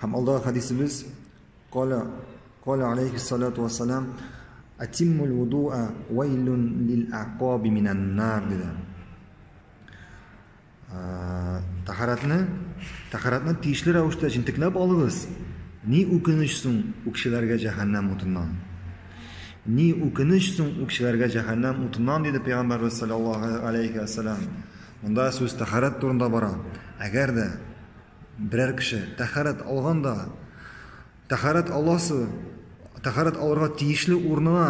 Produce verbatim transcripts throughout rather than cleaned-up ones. Hamdallah hadisimiz Kala Kala aleyhissalatu vesselam Atimmul vudu'a veylun lil aqabi minan nar dedi. Taharatni taharatni tiyishli ravishda jintiklab olamiz. Ni o'kinishsin u kishilarga jahannam o'tidan. Ni o'kinishsin u kishilarga jahannam o'tidan dedi Peygamberimiz sallallohu alayhi vasallam. Bunda so'z taharat to'rinda boradi. Agarda biror kishi taharat olganda taharat olosi taharat olishga tiyishli o'rnini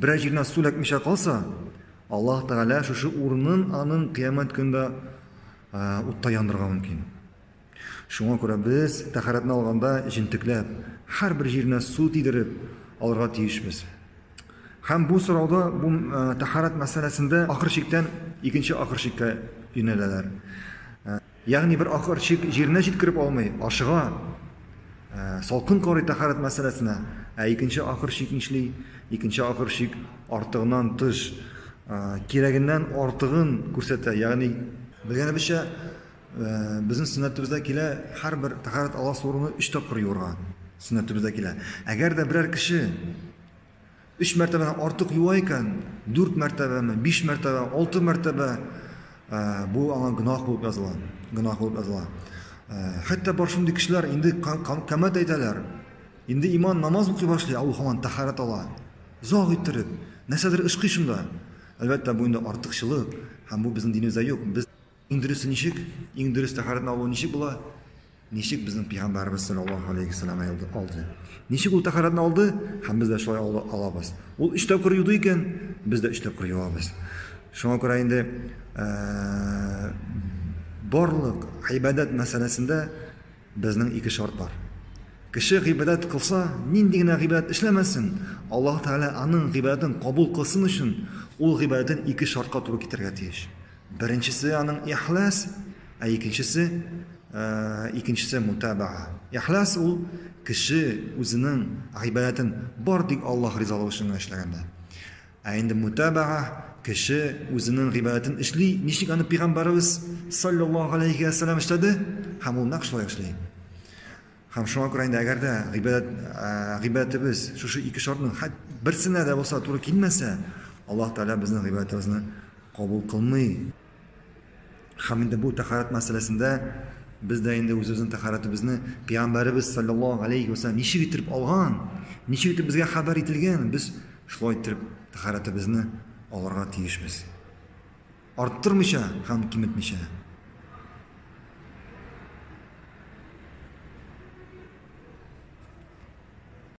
bir yerdan so'lakmisha qolsa, Alloh taolo shu o'rnin anin qiyomat kunida o'tda yondirga mumkin. Shunga ko'ra biz taharatni olganda jintiklab, har bir yerdan suv tidirib olishga tiyishmiz. Ham bu so'rovda bu taharat masalasida oxir shikdan ikkinchi oxir shikka yo'naladilar. Ya'ni bir oxir shik yerdan jitkirib olmay, oshiqqa Salkın kori taharat meselesine ikinci ahır şikmişli, ikinci ahır şik artığından tış kiraginden artığın kursete yani bilgene bir şey bizim sünnetimizdekiler her bir taharat Allah sorunu üç topur yorgan sünnetimizdekiler. Eğer de birer kişi üç mertebeden artık yuvayken dört mertebe, beş mertebe, altı mertebe bu alan günah bulup yazılan, günah bulup yazılan. Hatta barşımdaki kişiler indi kamet eydiler. Indi iman namaz mı başlıyor? Allah aman taharat ala. Zağ ettirip. Nesedir ışkı işimde? Elbette bu indi artıkçılık. Hem bu bizim dinimizde yok. Biz İngilizce nişik, İngilizce taharatını alalım nişik bula. Nişik bizim Peygamberimiz sallallahu aleyhi ve sellem'e aldı. Nişik o taharatını aldı, hem biz de şöyle alabız. O işte kuruyorduyken, biz de işte kuruyorduyken. Şuna göre indi ee, borliq ibadat masalasida bizning ikki shart bor. Kishi ibadat qilsa, nindagina ibadat ishlamasin, Alloh taolo uning ibodatini qabul qilsin uchun u ibodatni ikki shartga to'g'ri keltirga tiyish. Birinchisi uning ihlos, ikkinchisi ikkinchisi mutabaa. Ihlos u kishi o'zining ibodatini bordek Alloh rizoligi uchun ishlaganda. Endi mutabaa kishi o'zining ibodatini ishli, nishlik ani Peygamberimiz sallallohu alayhi vasallam ishladi, ham u naqshloy ishlaydi. Ham shunga ko'ra endi agarda ibodat ibodatimiz shu shu ikki shartning bir sinada bo'lsa to'g'ri kelmasa, Alloh taolo bizning ibodatimizni qabul qilmaydi. Ham endi bu taharat masalasida bizda endi o'zimizning taharatimizni Peygamberimiz sallallohu alayhi vasallam nishlik etib olgan, nishlik etib bizga xabar etilgan, biz shunday etib taharatimizni Allah'a tiyişimiz. Arttırmışa, hem kim etmişe.